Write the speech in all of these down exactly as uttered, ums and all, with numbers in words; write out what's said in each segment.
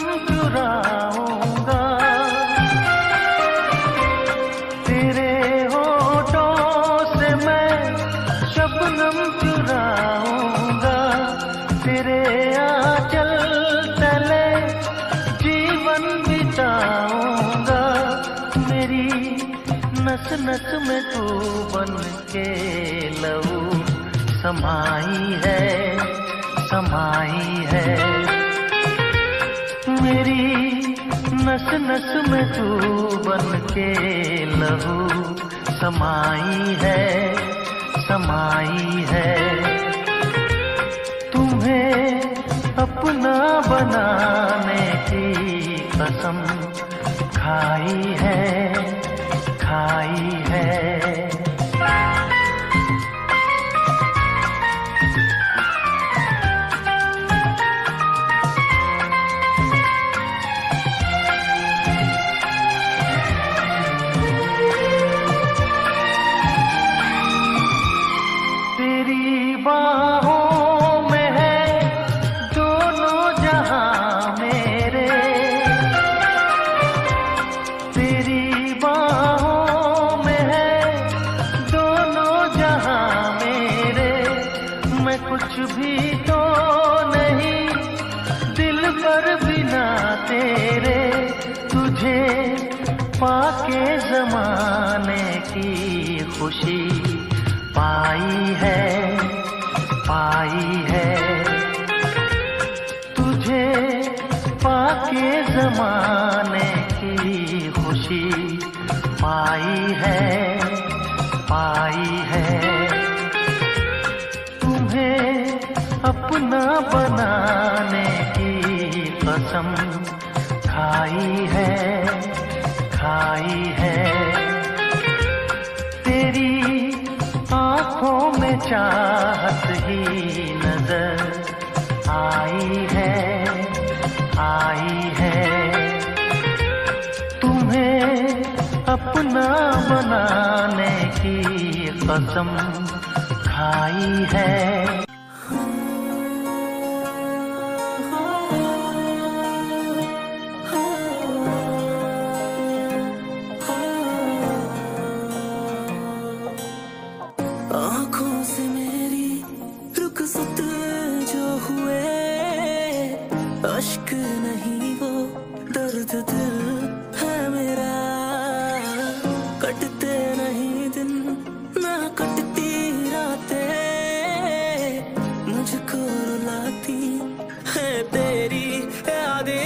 मुस्कुराऊंगा, तेरे होठों से मैं शबनम चुराऊंगा, तेरे आंचल तले जीवन बिताऊंगा, मेरी नस नस में तू बन के लहू समाई है, समाई है, मेरी नस नस में तू बन के लहू समाई है, समाई है, तुम्हें अपना बनाने की कसम खाई है, खाई है। पाके जमाने की खुशी पाई है, पाई है, तुझे पाके जमाने की खुशी पाई है, पाई है, तुम्हें अपना बनाने की कसम खाई है, खाई है, तेरी आंखों में चाहत ही नजर आई है, आई है, तुम्हें अपना बनाने की कसम खाई है। अश्क नहीं वो दर्द दिल है मेरा, कटते नहीं दिन ना कटती रातें, मुझको रुलाती है तेरी यादें,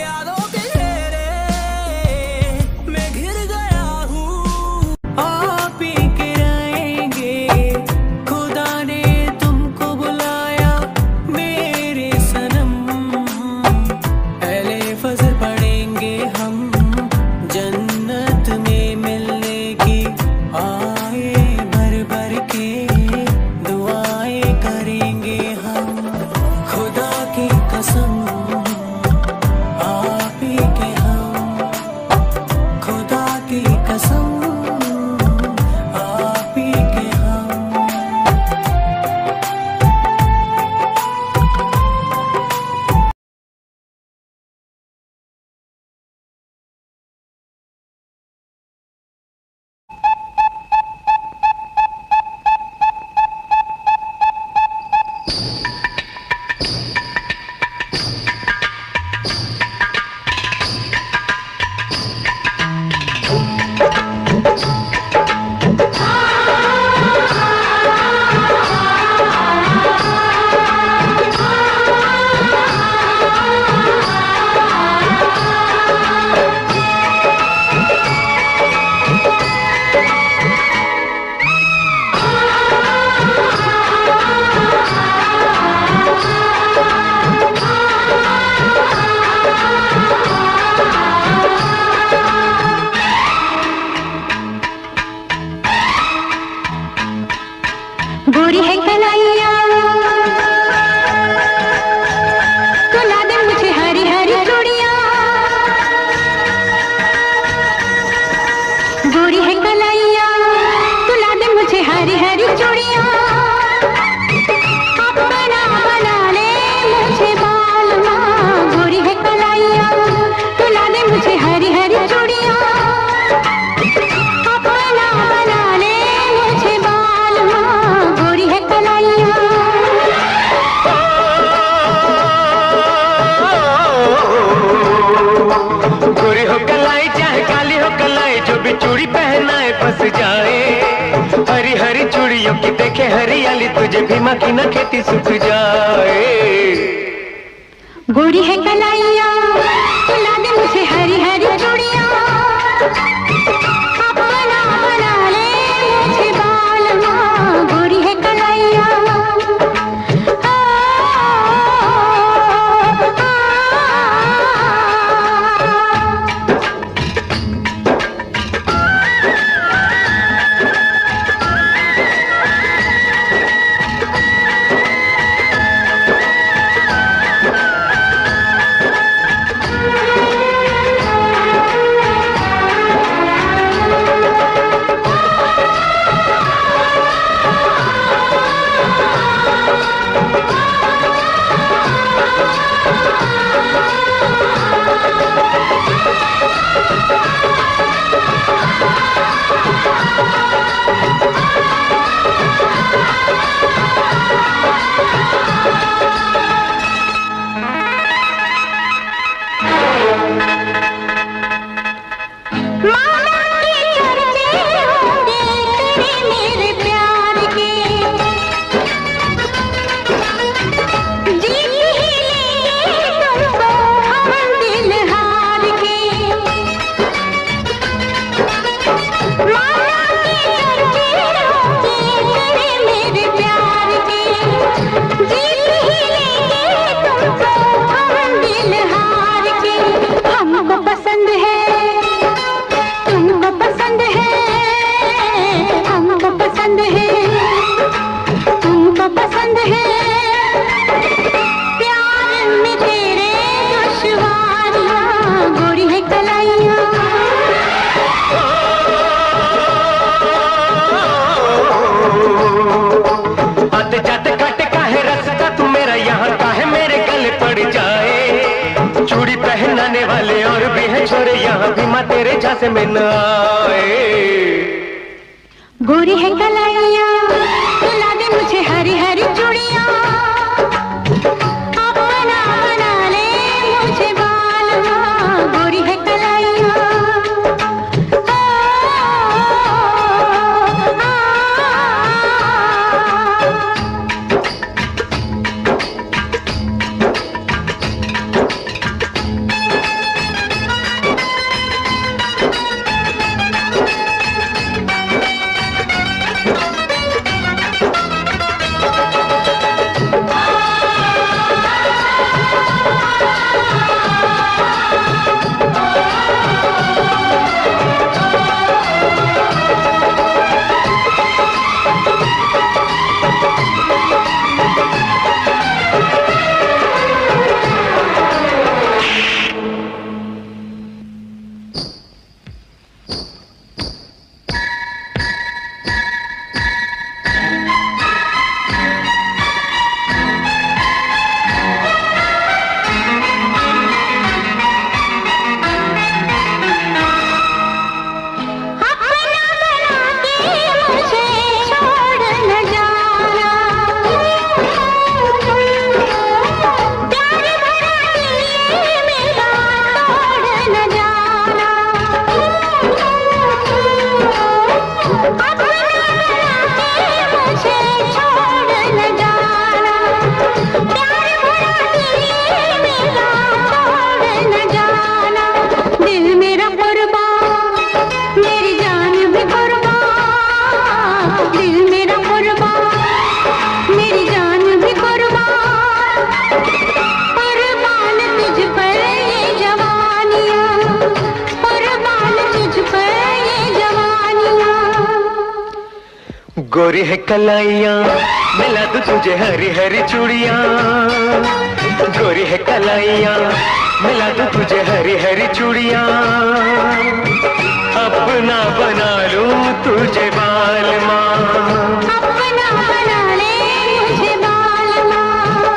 यादों के घेरे मैं घिर गया हूँ। आप ही के आएंगे, खुदा ने तुमको बुलाया मेरे सनम, दुआएं करेंगे हम, खुदा की कसम। देखे हरियाली तुझे भी मक्खी न खेती सूख जाए। गोरी है कलाइया तुला दे मुझे हरी हरी चूड़िया, अपना बना ले मुझे बाल माँ। गोरी है कलाइया कलाइया मिला दू तुझे हरी हरी चूड़िया। गोरी है कलाइया मिला दू तुझे हरी हरी चूड़िया, अपना बना लूं तुझे बाल माँ। अपना बना ले मुझे बाल माँ,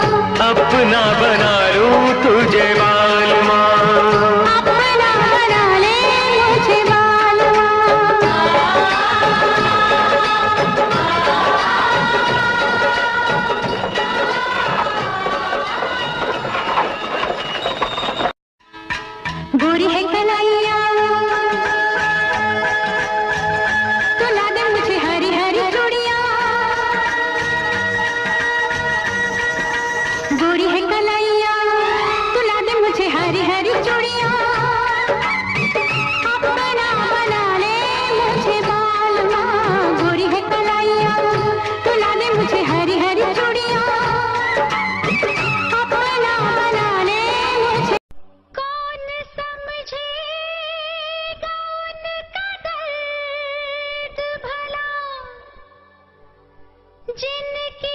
अपना बना लूं तुझे बाल माँ। अपना बना ले मुझे बाल माँ। तो ला दे मुझे हरी हरी चूड़ियां। गोरी है कलाइया तुला दे मुझे हरी हरी चूड़िया, अपना बना ले मुझे बाल मां। गोरी है कलाइया तुला दे मुझे हरी हरी चूड़िया, अपना बना ले मुझे। कौन समझेगा उनका दर्द भला, जिनकी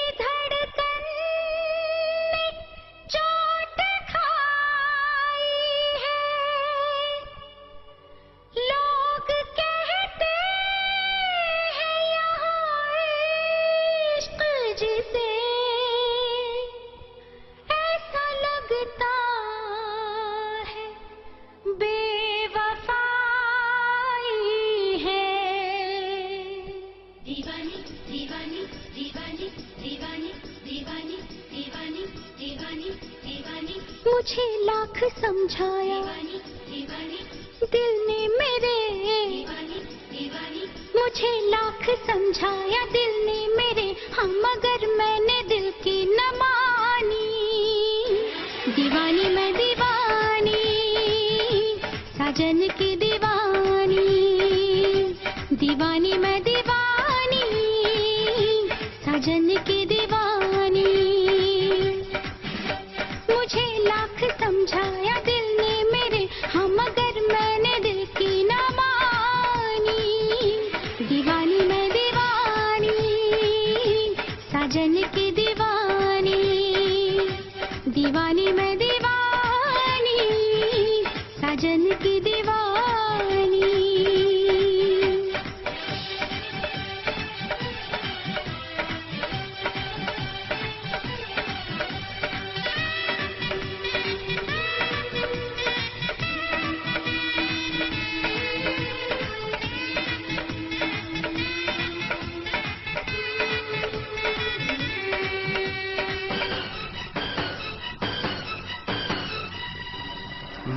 मुझे लाख समझाया दिल ने मेरे, मुझे लाख समझाया दिल ने मेरे, हाँ मगर मैंने दिल की न मानी। दीवानी मैं दीवानी साजन की दीवानी, दीवानी मैं दीवानी साजन की समझाया दिल ने मेरे, हाँ मगर मैंने दिल की ना मानी। दीवानी मैं दीवानी साजन की दीवानी, दीवानी मैं दीवानी साजन की दीवानी।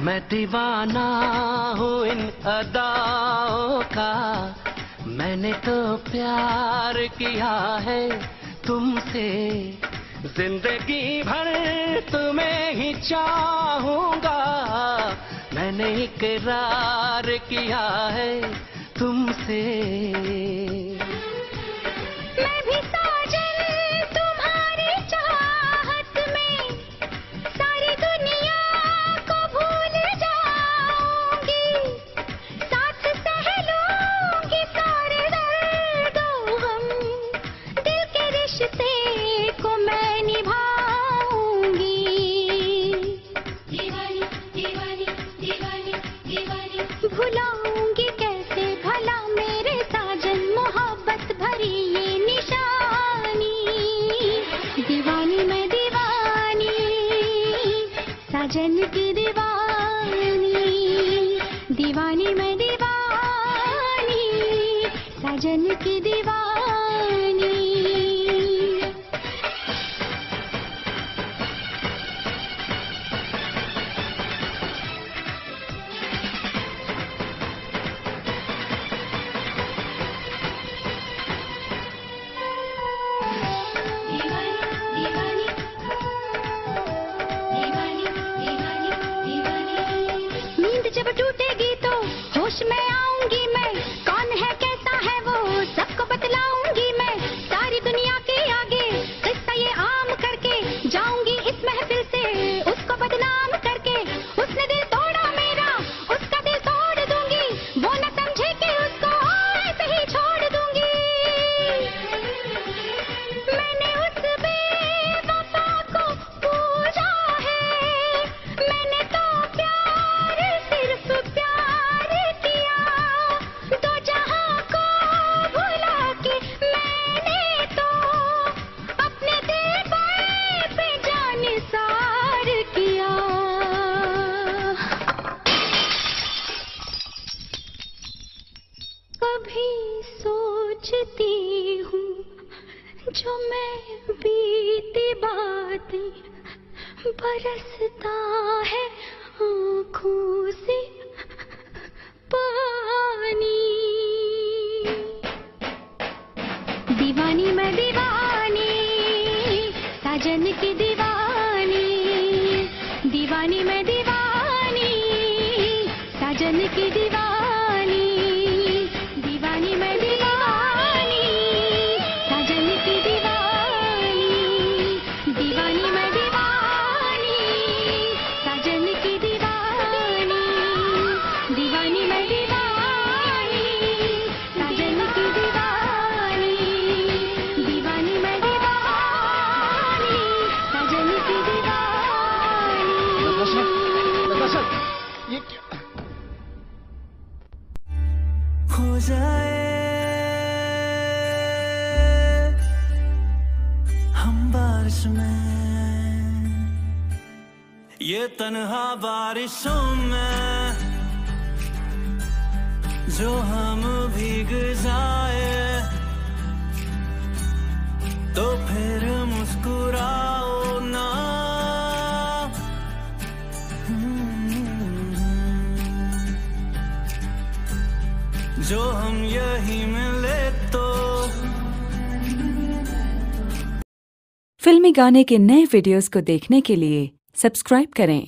मैं दीवाना हूँ इन अदाओं का, मैंने तो प्यार किया है तुमसे, जिंदगी भर तुम्हें ही चाहूँगा, मैंने इकरार किया है तुमसे। मैं भी साजन की दीवानी। नींद जब टूटेगी तो होश में आऊंगी मैं, कौन है सबको बतलाऊंगी मैं, सारी दुनिया के आगे किस्सा ये आम करके जाऊंगी इस महफिल से, उसको बदनाम करके। उसने दिल तोड़ा मेरा उसका दिल तोड़ दूंगी, वो न समझे कि उसको ऐसे ही छोड़ दूंगी। मैंने उस बेवफा को पूजा है, मैंने तो प्यार सिर्फ प्यार किया, दो जहां सोचती हूँ जो मैं बीती बातें, बरसता है आँखों से पानी। दीवानी मैं दीवानी साजन की दीवानी। दीवानी मैं दीवानी साजन की दीवानी, दीवानी मैं दीवानी साजन की दीवानी, दीवानी मैं दीवानी साजन की दीवानी, दीवानी मैं दीवानी साजन की दीवानी, दीवानी मैं दीवानी साजन की दीवानी। ये क्या हो जाए हम बारिश में, ये तन्हा बारिशों में जो हम भीग जाए, तो फिर मुस्कुराओ ना। जो हम यही मिले तो। फिल्मी गाने के नए वीडियोस को देखने के लिए सब्सक्राइब करें।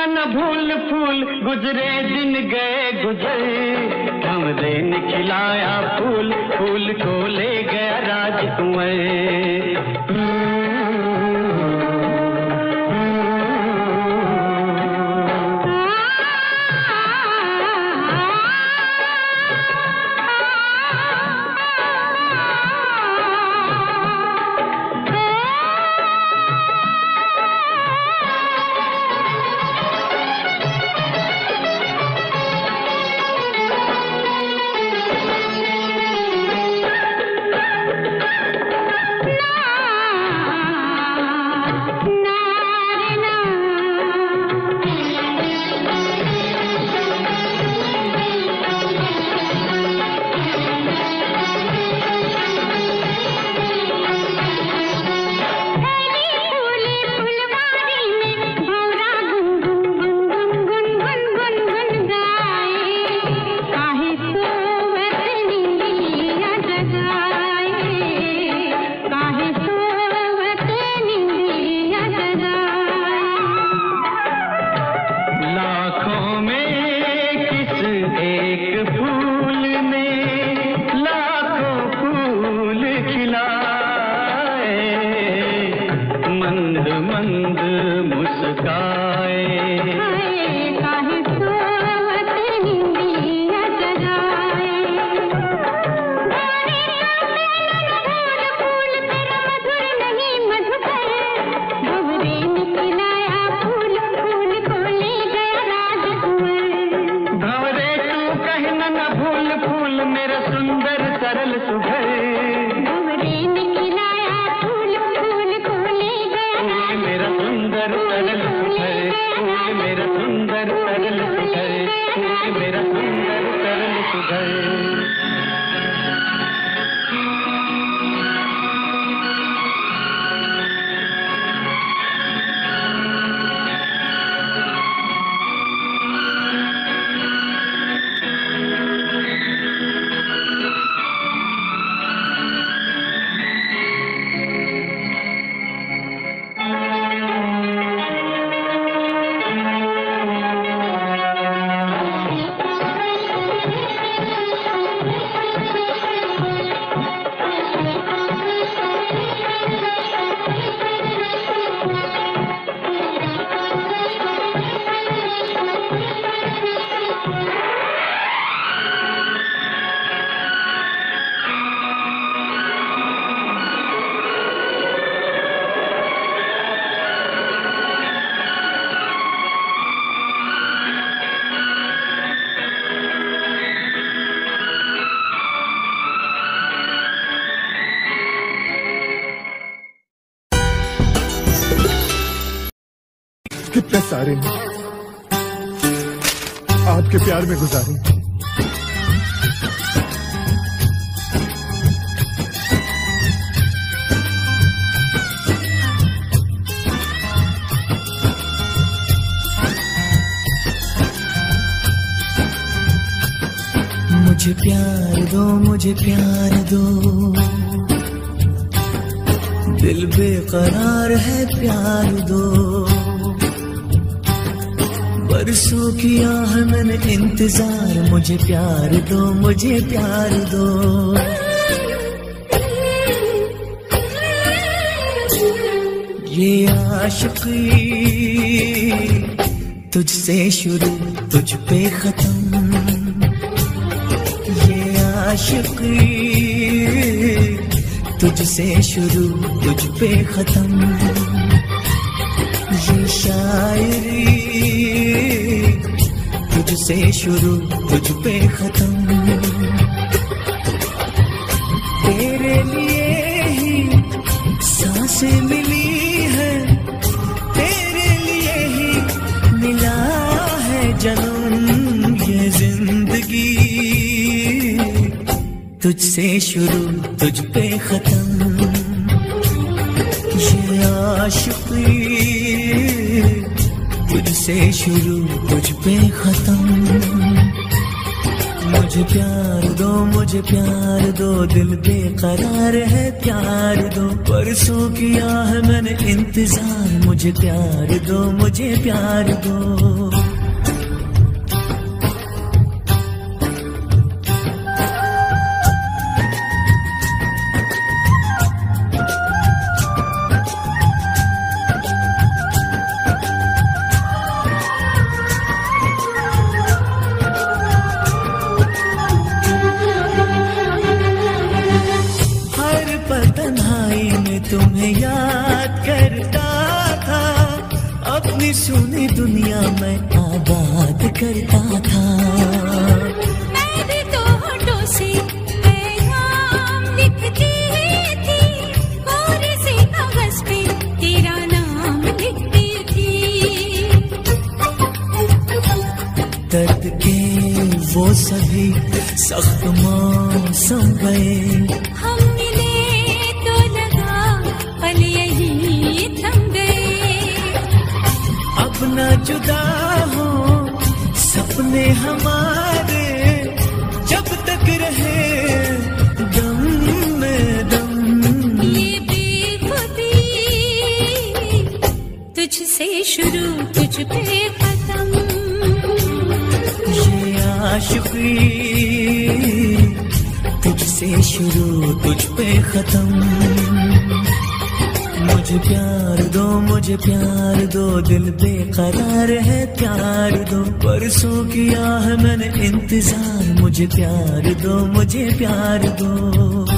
ना न भूल फूल गुजरे दिन गए गुजर, हमने निखिलाया फूल फूल को ले गया राज कुंवर। कितने सारे आपके प्यार में गुजारे, मुझे प्यार दो मुझे प्यार दो, दिल बेकरार है प्यार दो। बरसों किया है मैंने इंतजार, मुझे प्यार दो मुझे प्यार दो। ये आशिकी तुझसे शुरू तुझ पे खत्म, ये आशिकी तुझसे शुरू तुझ पे खत्म। ये शायरी तुझसे शुरू तुझ पे खत्म, तेरे लिए ही सांसें मिली है, तेरे लिए ही मिला है जन्म ये जिंदगी। तुझसे शुरू तुझ पे खत्म, ये आशिकी तुझसे शुरू तुझ पे खत्म। मुझे प्यार दो, मुझे प्यार दो, दिल बेकरार है प्यार दो। परसों किया है मैंने इंतजार, मुझे प्यार दो, मुझे प्यार दो। तुम्हें याद करता था, अपनी सुनी दुनिया में आबाद करता था। मैं भी तो होठों से पैगाम लिखती थी, कोरे से कागज पे तेरा नाम लिखती थी। दर्द के वो सभी सख्त मौसम गए, ना जुदा हो सपने हमारे, जब तक रहे दम में दम। ये बेखुदी तुझसे शुरू तुझ पे खत्म, ये आशिकी तुझसे शुरू तुझ पे खत्म। मुझे प्यार दो, मुझे प्यार दो, दिल बेकरार है प्यार दो। परसों किया है मैंने इंतजार, मुझे प्यार दो, मुझे प्यार दो।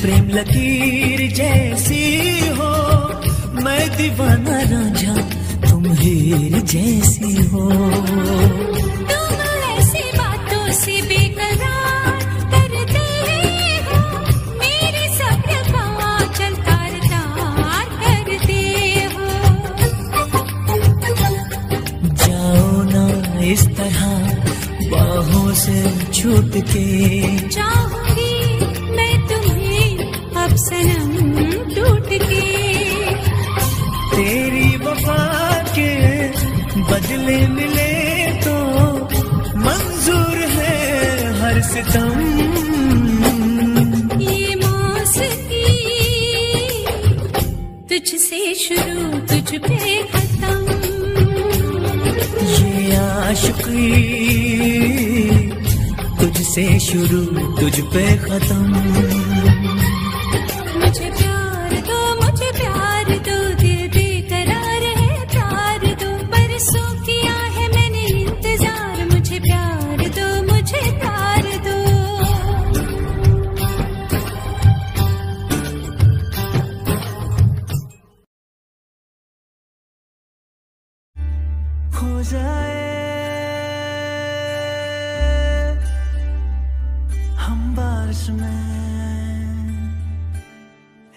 प्रेम लकीर जैसी हो, मैं दीवाना रांझा तुम हीर जैसी हो। तुम ऐसी बातों से बेकरार करते हो, मेरे सब्र का आंचल तार-तार करते हो। जाओ ना इस तरह बाहों से छूट के, चाहूंगी सनम टूट के। तेरी वफा के बदले मिले तो मंजूर है हर सितम। ये मौसमी तुझसे शुरू तुझ पे खत्म, ये आशिकी तुझसे शुरू तुझ पे खत्म।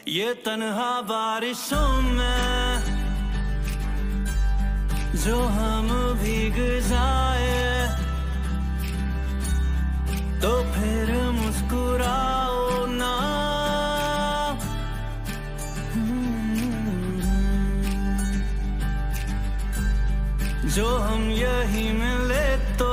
ये तन्हा बारिशों में जो हम भीग जाए, तो फिर मुस्कुराओ ना। जो हम यही मिले तो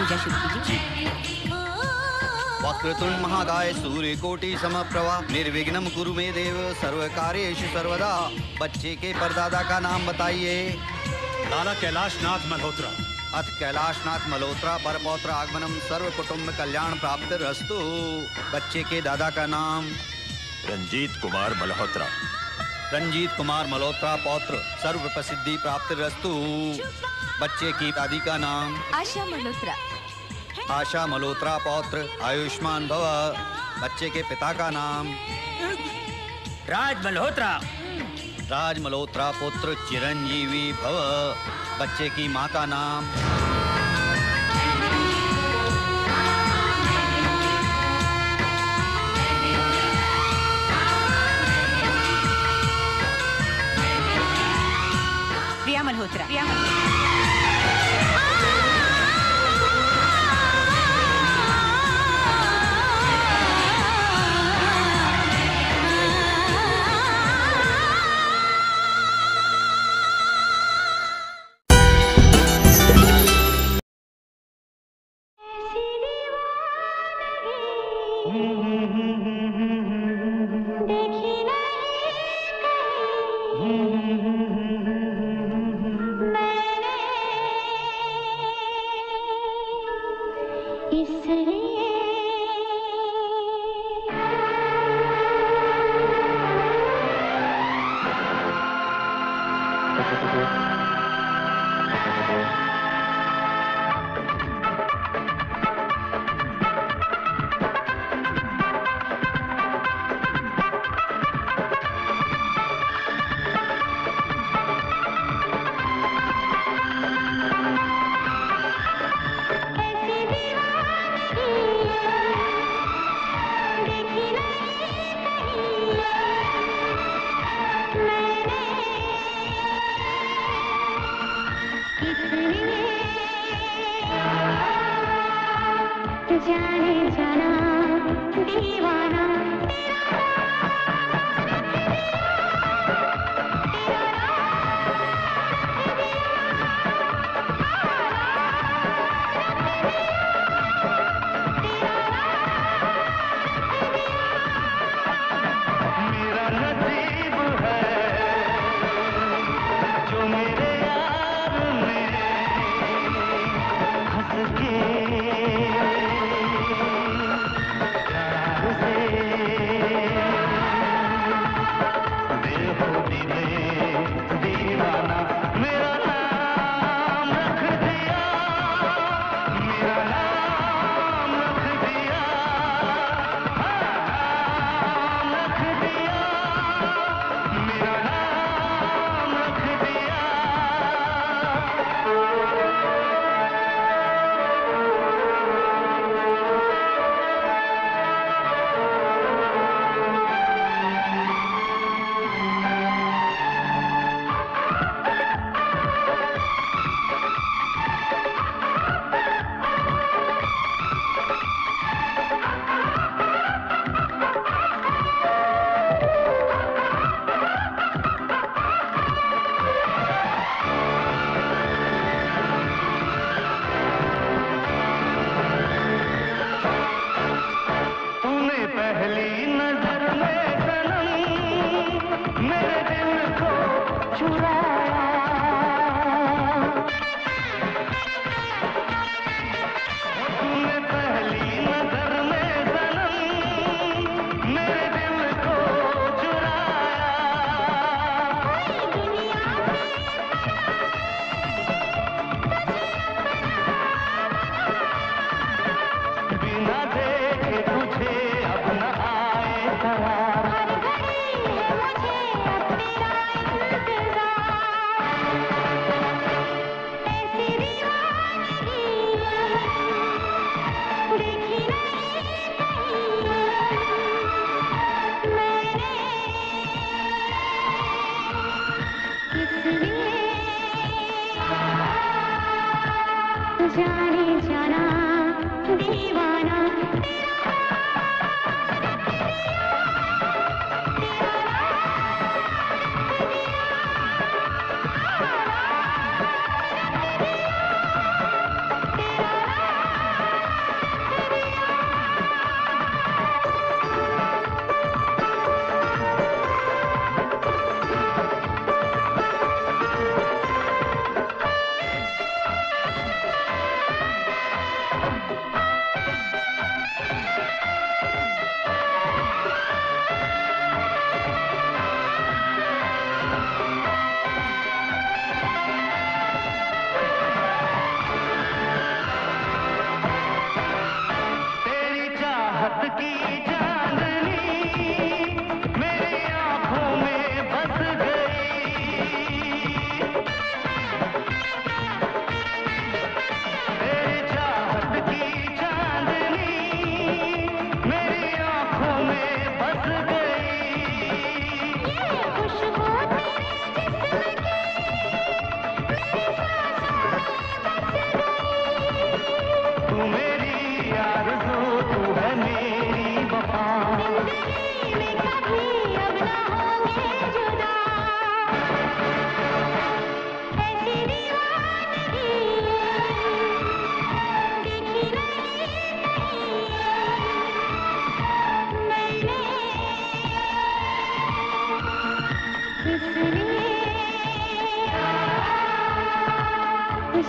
पूजा शुरू कीजिए। वक्रतुंड महाकाय सूर्य कोटि समप्रभा निर्विघ्नम गुरु में देव सर्व कार्येषु सर्वदा। बच्चे के परदादा का नाम बताइए। लाला कैलाशनाथ मल्होत्रा। अथ कैलाशनाथ मल्होत्रा परपौत्र आगमनम सर्व कुटुंब कल्याण प्राप्त रस्तु। बच्चे के दादा का नाम रंजीत कुमार मल्होत्रा। रंजीत कुमार मल्होत्रा पौत्र सर्व प्रसिद्धि प्राप्त रस्तु। बच्चे की दादी का नाम आशा मल्होत्रा। आशा मल्होत्रा पौत्र आयुष्मान भव। बच्चे के पिता का नाम राज मल्होत्रा। राज मल्होत्रा पुत्र चिरंजीवी भव। बच्चे की माँ का नाम प्रिया मल्होत्रा। प्रिया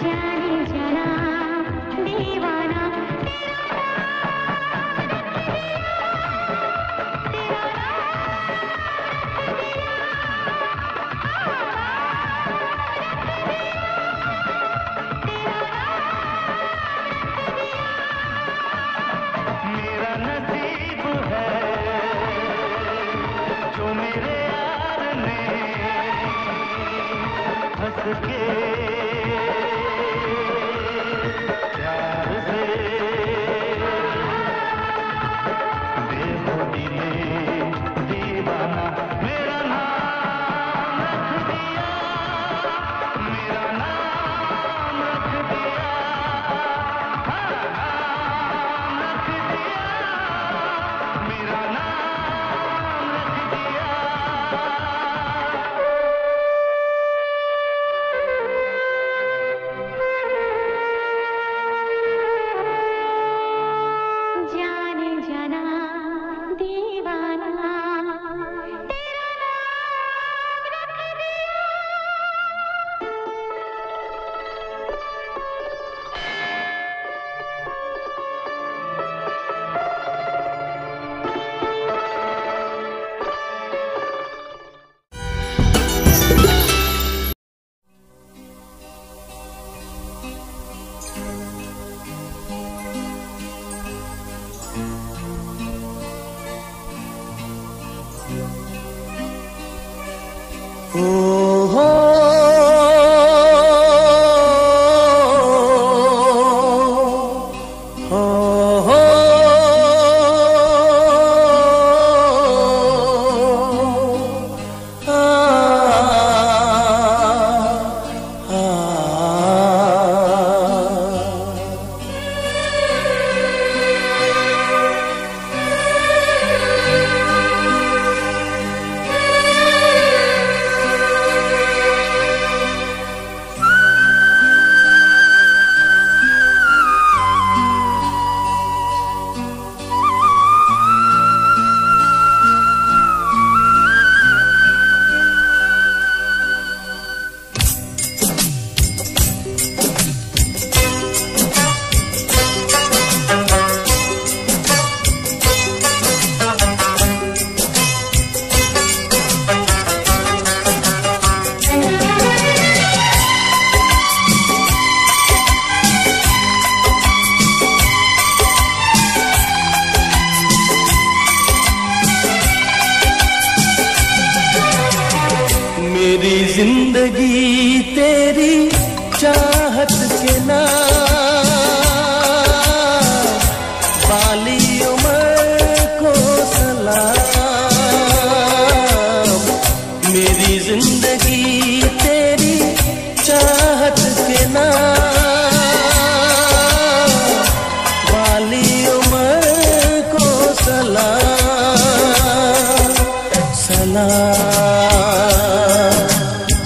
सलाम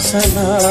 सलाम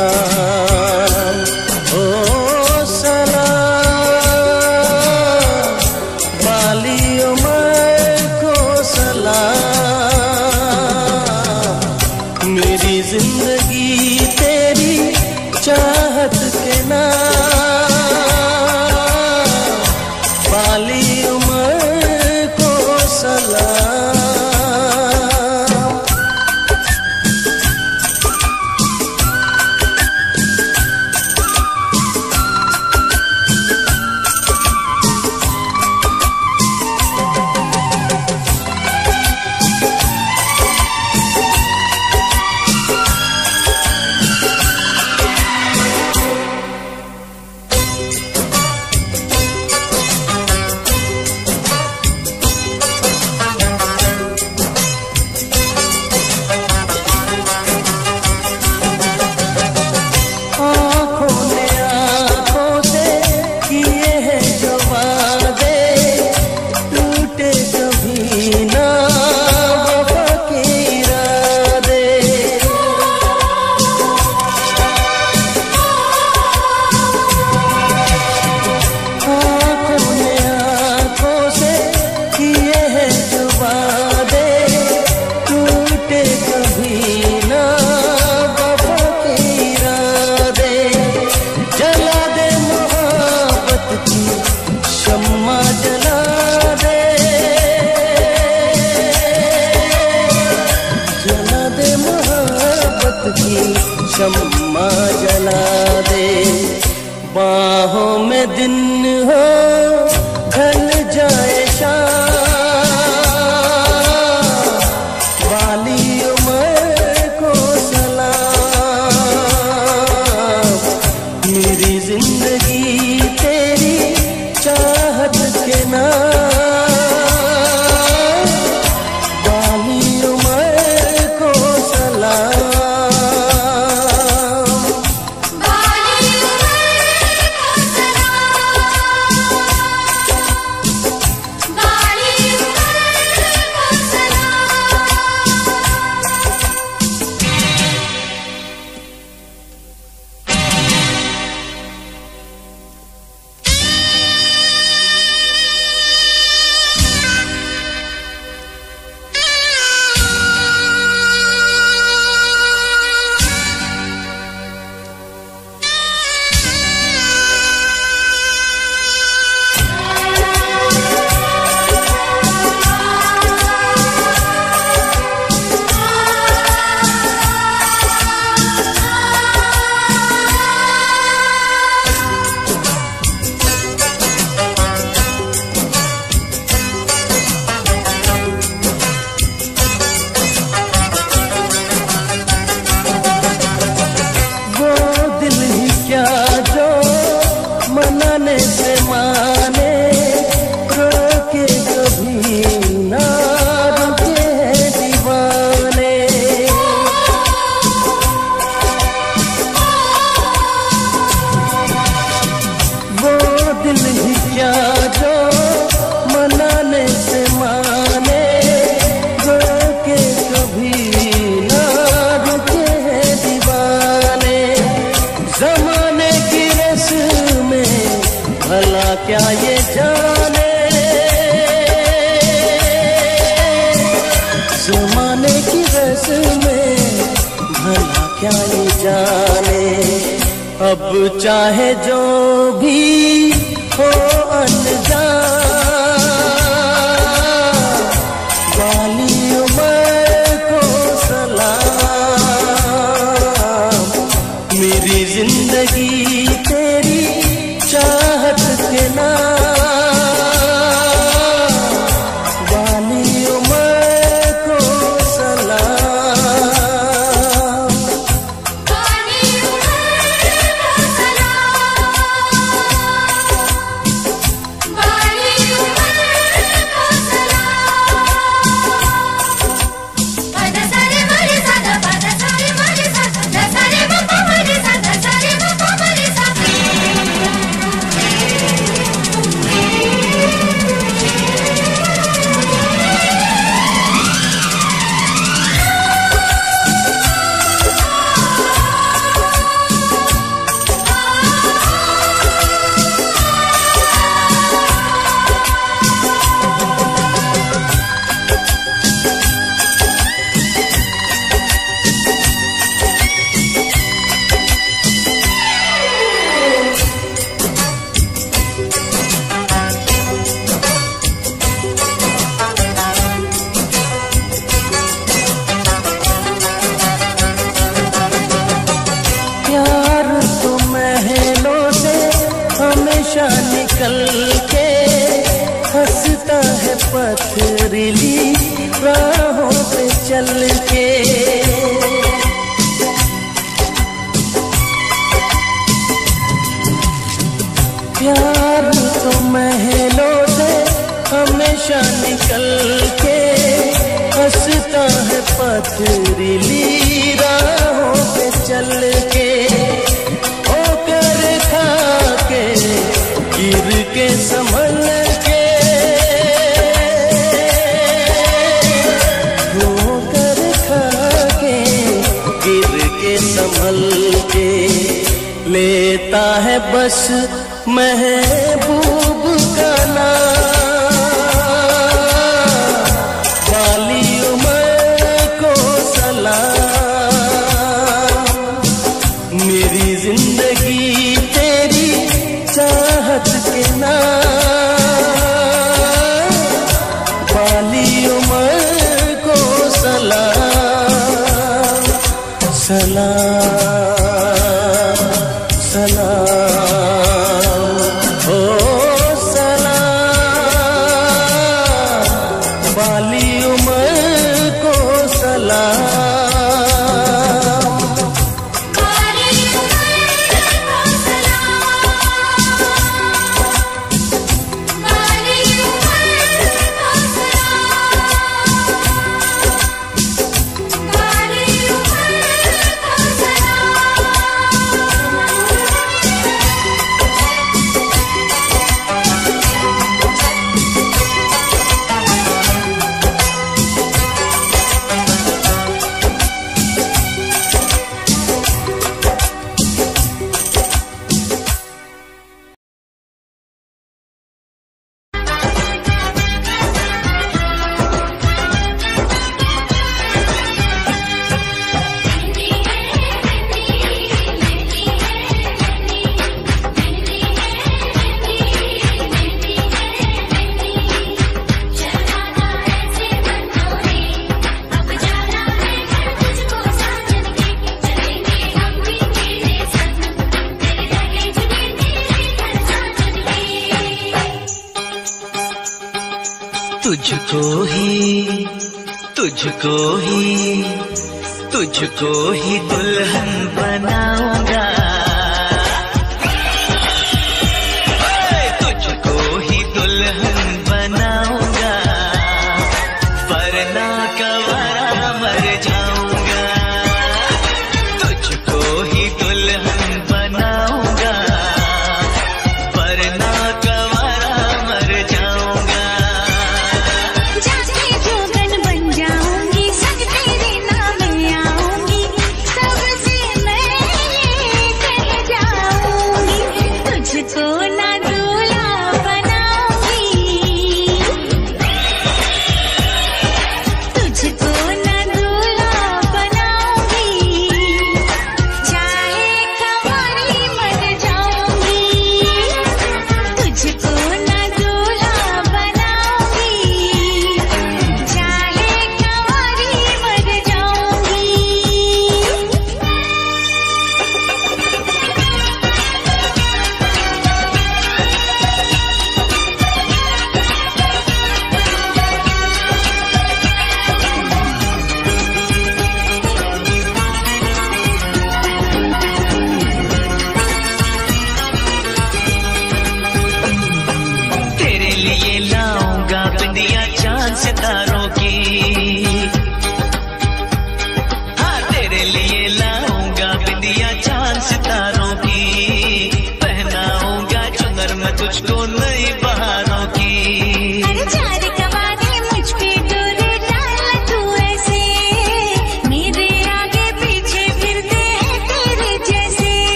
मोहब्बत की शम्मा जला दे, बाहों में दिन हो ढल जाए सलाम सलाम ओ सलाम वाली उम्र को सलाम वाली उम्र को सलाम वाली उम्र को सलाम तुझको ही तुझको ही दुल्हन बनाऊंगा, तुझको ही दुल्हन बनाऊंगा, वरना कंवरा मर जाऊंगा। तुझको ही दुल्हन बनाऊंगा, वरना कंवरा मर जाऊंगा। तुझको ना दूल्हा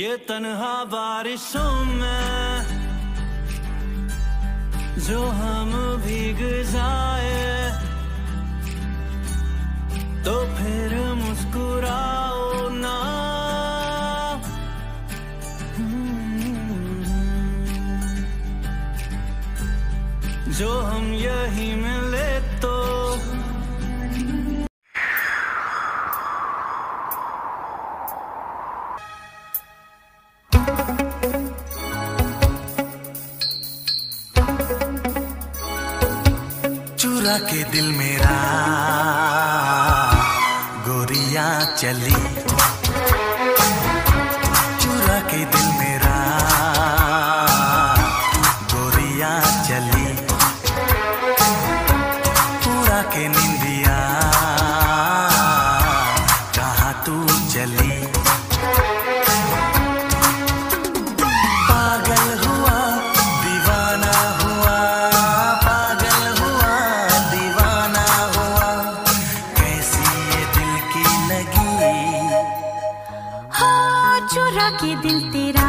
ये तन्हा बारिशों में जो हम भीग जाए तो फिर मुस्कुराओ ना। जो हम यहीं मिले तो चुरा के दिल मेरा गोरिया चली, चुरा के दिल मेरा गोरिया चली, पूरा के निंदिया कहाँ तू चली। के दिल तेरा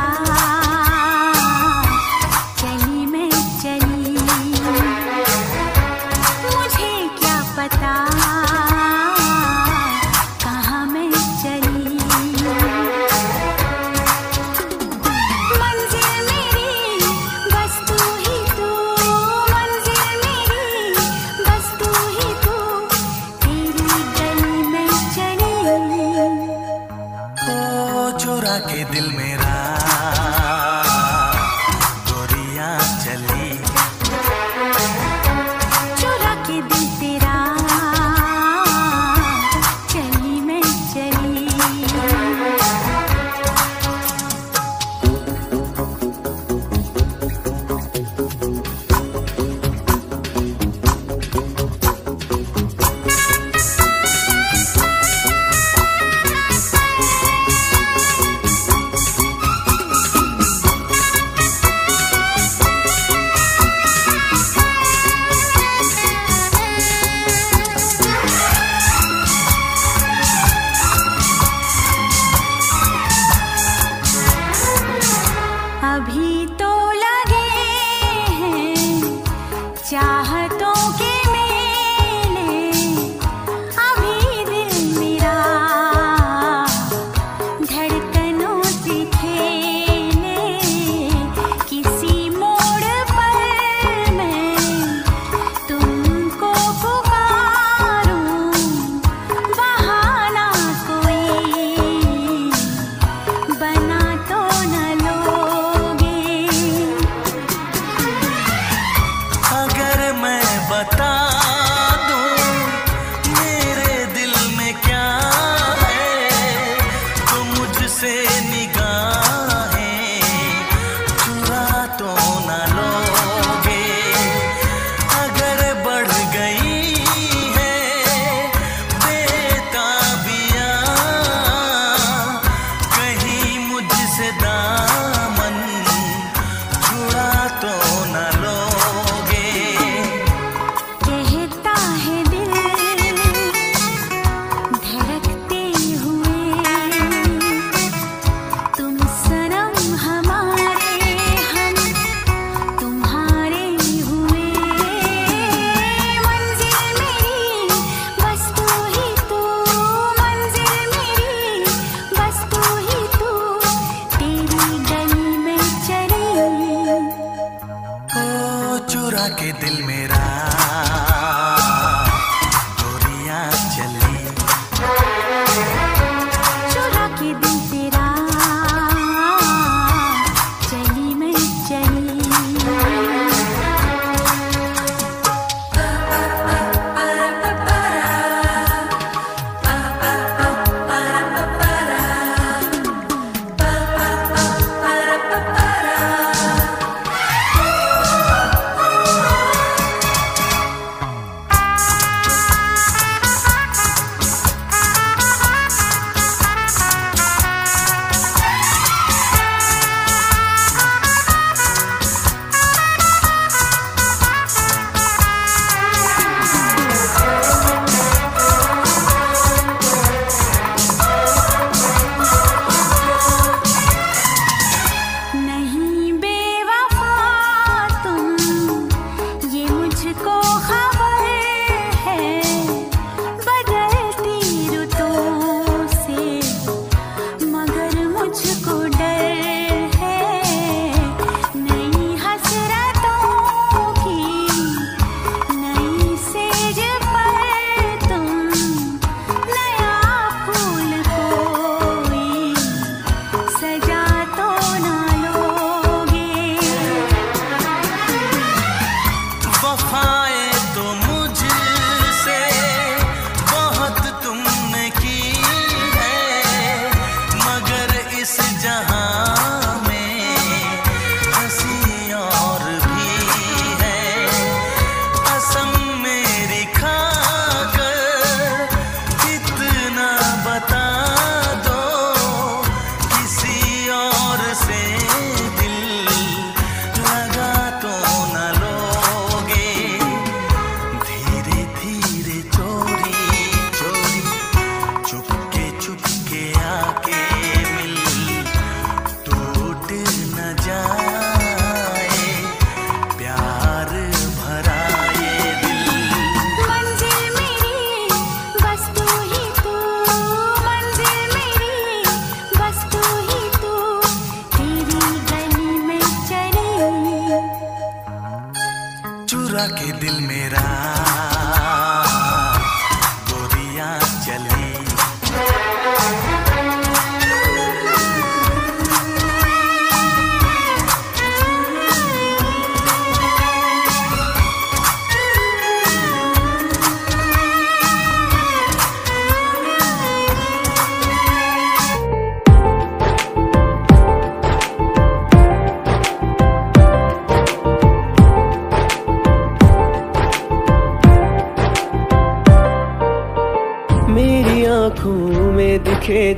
चली में चली, मुझे क्या पता कहाँ में चली। मंजिल मेरी बस तू ही तू, मंजिल मेरी बस तू ही तू, तेरी गली में चली। ओ चुरा के दिल मेरा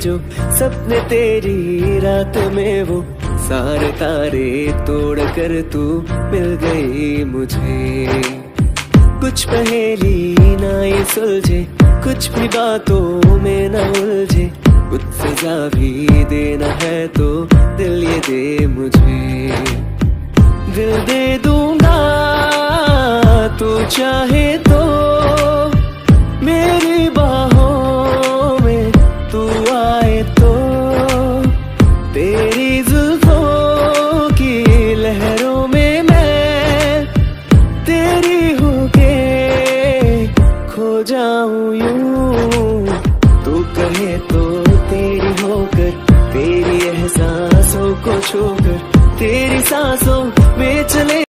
जो सपने तेरी रात में वो सारे तारे तोड़ कर तू मिल गई मुझे। कुछ पहेली ना ही सुलझे, कुछ भी बातों में ना उलझे, कुछ सजा भी देना है तो दिल ये दे मुझे। दिल दे दूंगा तू चाहे तो, मेरी बाहों जाऊं यूं